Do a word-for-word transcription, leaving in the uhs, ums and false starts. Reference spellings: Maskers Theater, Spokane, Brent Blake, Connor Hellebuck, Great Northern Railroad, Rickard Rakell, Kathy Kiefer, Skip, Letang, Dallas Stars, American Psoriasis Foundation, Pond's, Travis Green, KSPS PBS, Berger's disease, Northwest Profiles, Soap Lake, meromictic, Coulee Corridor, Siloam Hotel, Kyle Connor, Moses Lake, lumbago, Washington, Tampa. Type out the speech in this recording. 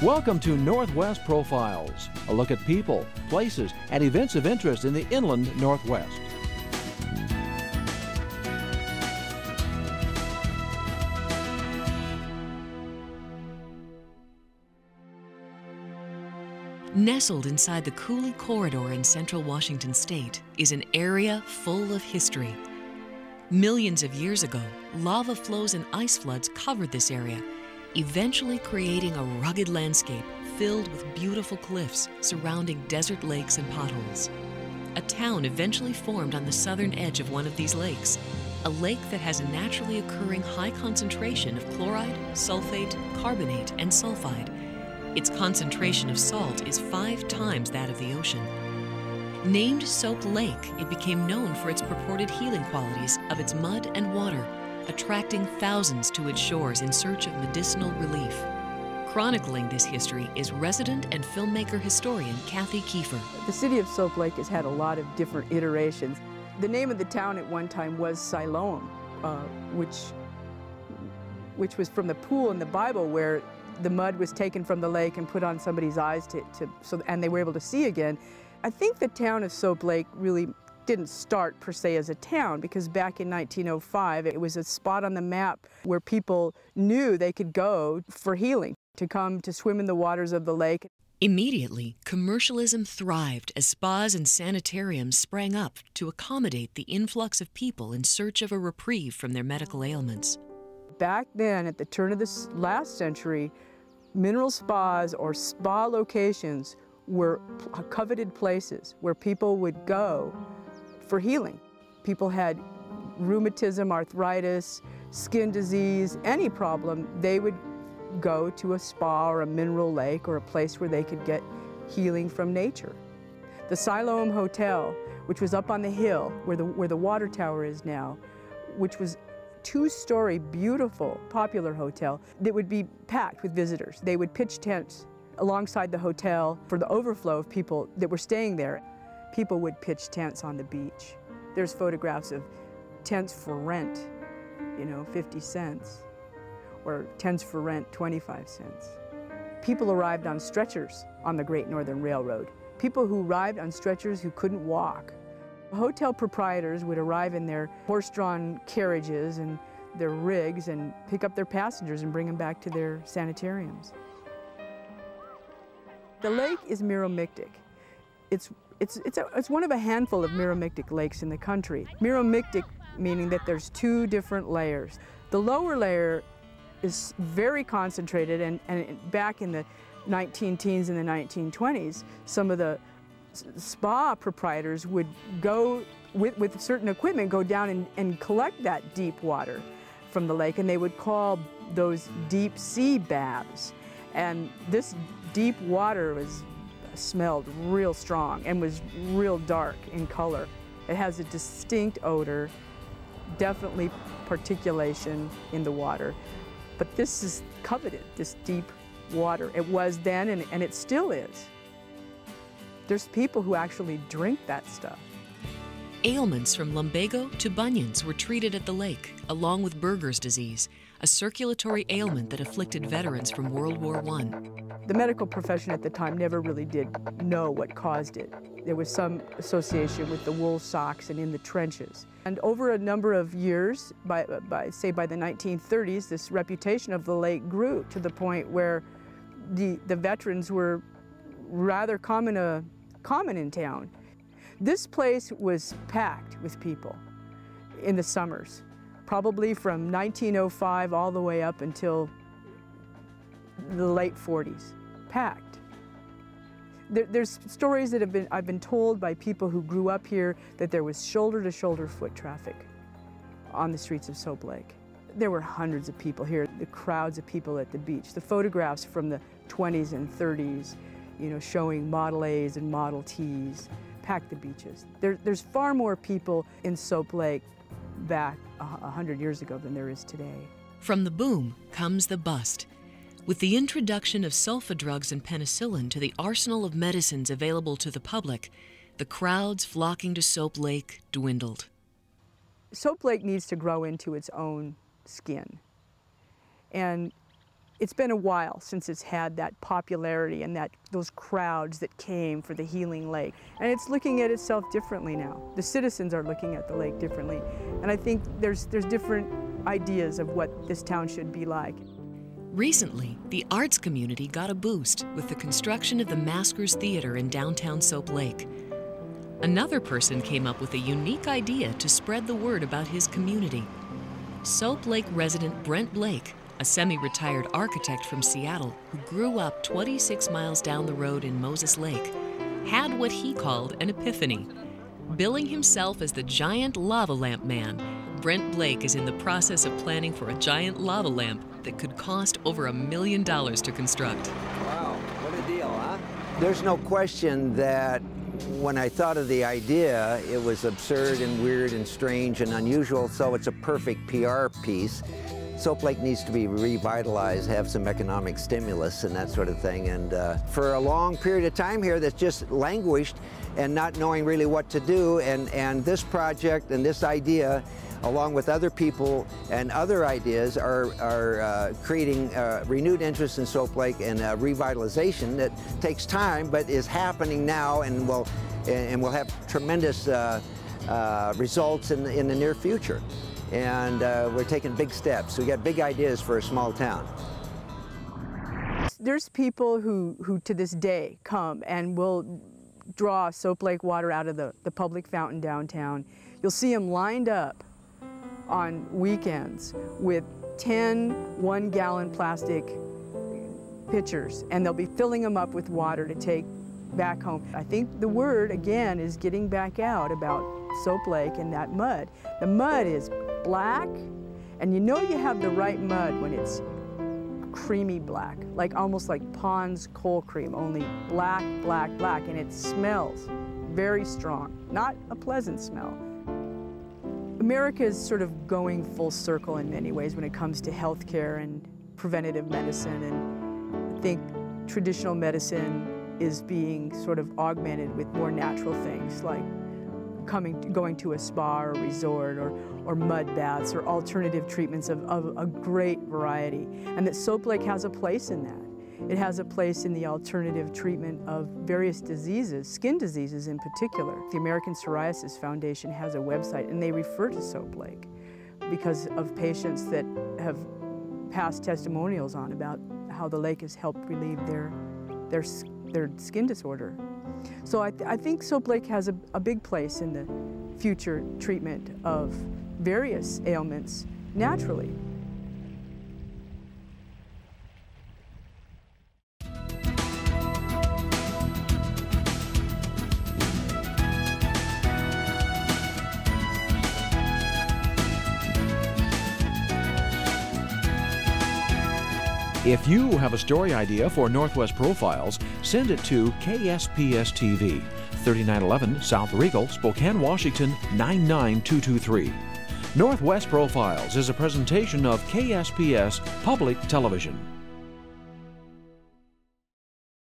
Welcome to Northwest Profiles, a look at people, places, and events of interest in the inland Northwest. Nestled inside the Coulee Corridor in central Washington state is an area full of history. Millions of years ago, lava flows and ice floods covered this area, eventually creating a rugged landscape filled with beautiful cliffs surrounding desert lakes and potholes. A town eventually formed on the southern edge of one of these lakes, a lake that has a naturally occurring high concentration of chloride, sulfate, carbonate, and sulfide. Its concentration of salt is five times that of the ocean. Named Soap Lake, it became known for its purported healing qualities of its mud and water, attracting thousands to its shores in search of medicinal relief. Chronicling this history is resident and filmmaker historian Kathy Kiefer. The city of Soap Lake has had a lot of different iterations. The name of the town at one time was Siloam, uh, which, which was from the pool in the Bible where the mud was taken from the lake and put on somebody's eyes to, to so, and they were able to see again. I think the town of Soap Lake really didn't start per se as a town, because back in nineteen oh five it was a spot on the map where people knew they could go for healing, to come to swim in the waters of the lake. Immediately, commercialism thrived as spas and sanitariums sprang up to accommodate the influx of people in search of a reprieve from their medical ailments. Back then, at the turn of the last century, mineral spas or spa locations were coveted places where people would go for healing. People had rheumatism, arthritis, skin disease, any problem, they would go to a spa or a mineral lake or a place where they could get healing from nature. The Siloam Hotel, which was up on the hill where the, where the water tower is now, which was a two-story, beautiful, popular hotel that would be packed with visitors. They would pitch tents alongside the hotel for the overflow of people that were staying there. People would pitch tents on the beach. There's photographs of tents for rent, you know, fifty cents, or tents for rent, twenty-five cents. People arrived on stretchers on the Great Northern Railroad. People who arrived on stretchers who couldn't walk. Hotel proprietors would arrive in their horse-drawn carriages and their rigs and pick up their passengers and bring them back to their sanitariums. The lake is meromictic. It's It's, it's, a, it's one of a handful of meromictic lakes in the country. Meromictic meaning that there's two different layers. The lower layer is very concentrated, and, and back in the nineteen teens and the nineteen twenties, some of the spa proprietors would go with, with certain equipment, go down and, and collect that deep water from the lake, and they would call those deep sea baths. And this deep water was smelled real strong and was real dark in color. It has a distinct odor, definitely particulation in the water. But this is coveted, this deep water. It was then, and, and it still is. There's people who actually drink that stuff. Ailments from lumbago to bunions were treated at the lake, along with Berger's disease, a circulatory ailment that afflicted veterans from World War One. The medical profession at the time never really did know what caused it. There was some association with the wool socks and in the trenches. And over a number of years, by, by say by the nineteen thirties, this reputation of the lake grew to the point where the, the veterans were rather common, uh, common in town. This place was packed with people in the summers, probably from nineteen oh five all the way up until the late forties, packed. There, there's stories that have been, I've been told by people who grew up here that there was shoulder-to-shoulder foot traffic on the streets of Soap Lake. There were hundreds of people here, the crowds of people at the beach, the photographs from the twenties and thirties, you know, showing Model A's and Model T's, packed the beaches. There, there's far more people in Soap Lake back a hundred years ago than there is today. From the boom comes the bust. With the introduction of sulfa drugs and penicillin to the arsenal of medicines available to the public, the crowds flocking to Soap Lake dwindled. Soap Lake needs to grow into its own skin. And It's been a while since it's had that popularity and that those crowds that came for the healing lake. And it's looking at itself differently now. The citizens are looking at the lake differently. And I think there's, there's different ideas of what this town should be like. Recently, the arts community got a boost with the construction of the Maskers Theater in downtown Soap Lake. Another person came up with a unique idea to spread the word about his community. Soap Lake resident Brent Blake, a semi-retired architect from Seattle who grew up twenty-six miles down the road in Moses Lake, had what he called an epiphany. Billing himself as the giant lava lamp man, Brent Blake is in the process of planning for a giant lava lamp that could cost over a million dollars to construct. Wow, what a deal, huh? There's no question that when I thought of the idea, it was absurd and weird and strange and unusual, so it's a perfect P R piece. Soap Lake needs to be revitalized, have some economic stimulus and that sort of thing. And uh, for a long period of time here, that's just languished and not knowing really what to do. And, and this project and this idea, along with other people and other ideas, are, are uh, creating uh, renewed interest in Soap Lake and a revitalization that takes time, but is happening now and will, and will have tremendous uh, uh, results in, in the near future. And uh, we're taking big steps. We got big ideas for a small town. There's people who, who to this day come and will draw Soap Lake water out of the, the public fountain downtown. You'll see them lined up on weekends with ten one-gallon plastic pitchers, and they'll be filling them up with water to take back home. I think the word, again, is getting back out about Soap Lake and that mud. The mud is black, and you know you have the right mud when it's creamy black, like almost like Pond's cold cream, only black, black, black, and it smells very strong, not a pleasant smell. America is sort of going full circle in many ways when it comes to healthcare and preventative medicine, and I think traditional medicine is being sort of augmented with more natural things like coming, going to a spa or resort, or, or mud baths, or alternative treatments of, of a great variety, and that Soap Lake has a place in that. It has a place in the alternative treatment of various diseases, skin diseases in particular. The American Psoriasis Foundation has a website, and they refer to Soap Lake because of patients that have passed testimonials on about how the lake has helped relieve their, their skin their skin disorder. So I, th I think Soap Lake has a, a big place in the future treatment of various ailments naturally. If you have a story idea for Northwest Profiles, send it to K S P S T V, thirty-nine eleven South Regal, Spokane, Washington, nine nine two two three. Northwest Profiles is a presentation of K S P S Public Television.